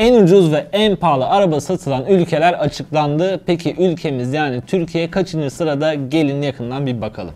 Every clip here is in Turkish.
En ucuz ve en pahalı araba satılan ülkeler açıklandı. Peki ülkemiz yani Türkiye kaçıncı sırada? Gelin yakından bir bakalım.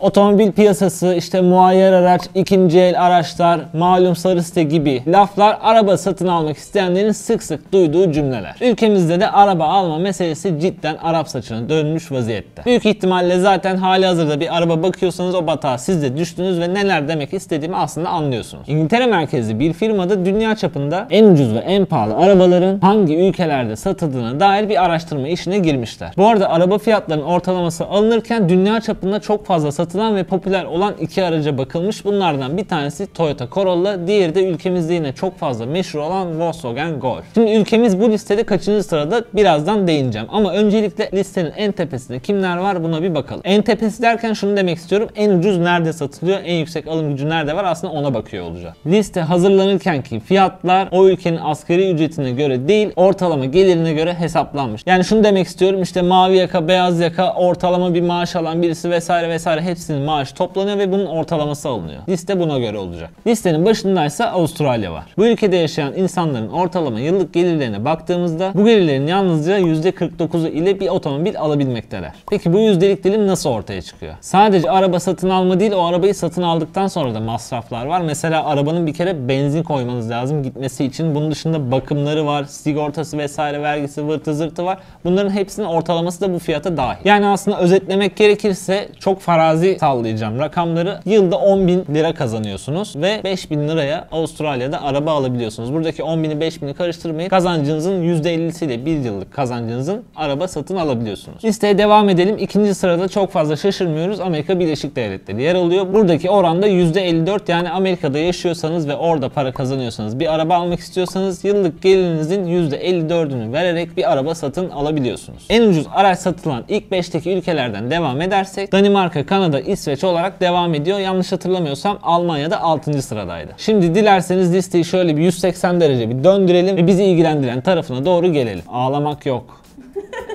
Otomobil piyasası, işte muayyer araç, ikinci el araçlar, malum sarı site gibi laflar araba satın almak isteyenlerin sık sık duyduğu cümleler. Ülkemizde de araba alma meselesi cidden Arap saçına dönmüş vaziyette. Büyük ihtimalle zaten hali hazırda bir araba bakıyorsanız o batağa siz de düştünüz ve neler demek istediğimi aslında anlıyorsunuz. İngiltere merkezli bir firmada dünya çapında en ucuz ve en pahalı arabaların hangi ülkelerde satıldığına dair bir araştırma işine girmişler. Bu arada araba fiyatlarının ortalaması alınırken dünya çapında çok fazla satılan ve popüler olan iki araca bakılmış. Bunlardan bir tanesi Toyota Corolla, diğeri de ülkemizde yine çok fazla meşhur olan Volkswagen Golf. Şimdi ülkemiz bu listede kaçıncı sırada birazdan değineceğim ama öncelikle listenin en tepesinde kimler var buna bir bakalım. En tepesi derken şunu demek istiyorum: en ucuz nerede satılıyor, en yüksek alım gücü nerede var, aslında ona bakıyor olacağım. Liste hazırlanırken ki fiyatlar o ülkenin asgari ücretine göre değil, ortalama gelirine göre hesaplanmış. Yani şunu demek istiyorum, işte mavi yaka, beyaz yaka, ortalama bir maaş alan birisi vesaire vesaire hepsinin maaşı toplanıyor ve bunun ortalaması alınıyor. Liste buna göre olacak. Listenin başındaysa Avustralya var. Bu ülkede yaşayan insanların ortalama yıllık gelirlerine baktığımızda bu gelirlerin yalnızca %49'u ile bir otomobil alabilmekteler. Peki bu yüzdelik dilim nasıl ortaya çıkıyor? Sadece araba satın alma değil, o arabayı satın aldıktan sonra da masraflar var. Mesela arabanın bir kere benzin koymanız lazım gitmesi için. Bunun dışında bakımları var, sigortası vesaire, vergisi, vırtı zırtı var. Bunların hepsinin ortalaması da bu fiyata dahil. Yani aslında özetlemek gerekirse çok farazi sallayacağım rakamları. Yılda 10.000 lira kazanıyorsunuz ve 5.000 liraya Avustralya'da araba alabiliyorsunuz. Buradaki 10.000'i 5.000'i karıştırmayın. Kazancınızın %50'siyle bir yıllık kazancınızın araba satın alabiliyorsunuz. Listeye devam edelim. İkinci sırada çok fazla şaşırmıyoruz. Amerika Birleşik Devletleri yer alıyor. Buradaki oranda %54, yani Amerika'da yaşıyorsanız ve orada para kazanıyorsanız, bir araba almak istiyorsanız yıllık gelirinizin %54'ünü vererek bir araba satın alabiliyorsunuz. En ucuz araç satılan ilk 5'teki ülkelerden devam edersek Danimarka, Kanada, İsveç olarak devam ediyor. Yanlış hatırlamıyorsam Almanya'da 6. sıradaydı. Şimdi dilerseniz listeyi şöyle bir 180 derece bir döndürelim ve bizi ilgilendiren tarafına doğru gelelim. Ağlamak yok.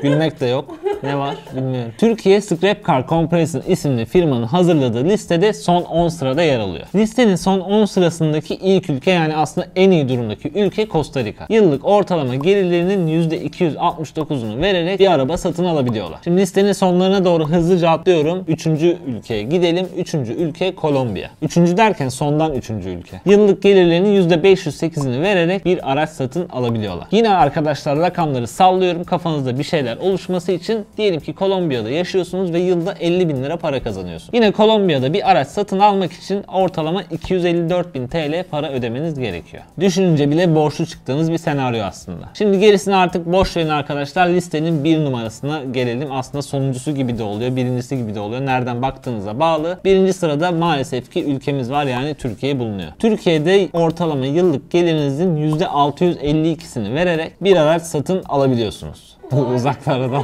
Gülmek de yok. Ne var bilmiyorum. Türkiye Scrap Car Corporation isimli firmanın hazırladığı listede son 10 sırada yer alıyor. Listenin son 10 sırasındaki ilk ülke, yani aslında en iyi durumdaki ülke Costa Rica. Yıllık ortalama gelirlerinin %269'unu vererek bir araba satın alabiliyorlar. Şimdi listenin sonlarına doğru hızlıca atlıyorum. 3. ülkeye gidelim. 3. ülke Kolombiya. 3. derken sondan 3. ülke. Yıllık gelirlerinin %508'ini vererek bir araç satın alabiliyorlar. Yine arkadaşlar rakamları sallıyorum kafanızda bir şeyler oluşması için. Diyelim ki Kolombiya'da yaşıyorsunuz ve yılda 50.000 lira para kazanıyorsunuz. Yine Kolombiya'da bir araç satın almak için ortalama 254.000 TL para ödemeniz gerekiyor. Düşününce bile borçlu çıktığınız bir senaryo aslında. Şimdi gerisini artık boş verin arkadaşlar. Listenin 1 numarasına gelelim. Aslında sonuncusu gibi de oluyor, birincisi gibi de oluyor. Nereden baktığınıza bağlı. 1. sırada maalesef ki ülkemiz var, yani Türkiye bulunuyor. Türkiye'de ortalama yıllık gelirinizin %652'sini vererek bir araç satın alabiliyorsunuz. Uzaklarda da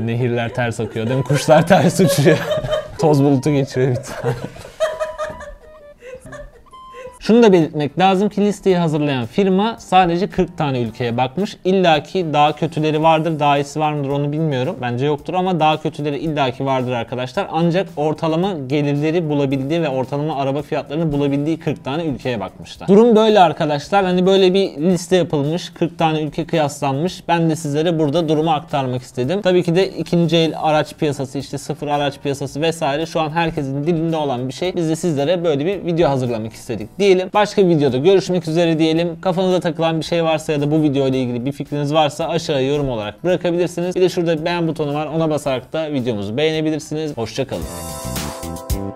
nehirler ters akıyor değil mi? Kuşlar ters uçuyor. Toz bulutu geçiyor bir tane. Şunu da belirtmek lazım ki listeyi hazırlayan firma sadece 40 tane ülkeye bakmış. İlla ki daha kötüleri vardır, daha iyisi var mıdır onu bilmiyorum. Bence yoktur ama daha kötüleri illa ki vardır arkadaşlar. Ancak ortalama gelirleri bulabildiği ve ortalama araba fiyatlarını bulabildiği 40 tane ülkeye bakmışlar. Durum böyle arkadaşlar. Hani böyle bir liste yapılmış, 40 tane ülke kıyaslanmış. Ben de sizlere burada durumu aktarmak istedim. Tabii ki de ikinci el araç piyasası, işte sıfır araç piyasası vesaire şu an herkesin dilinde olan bir şey. Biz de sizlere böyle bir video hazırlamak istedik diye. Başka bir videoda görüşmek üzere diyelim. Kafanıza takılan bir şey varsa ya da bu video ile ilgili bir fikriniz varsa aşağıya yorum olarak bırakabilirsiniz. Bir de şurada beğen butonu var, ona basarak da videomuzu beğenebilirsiniz. Hoşça kalın.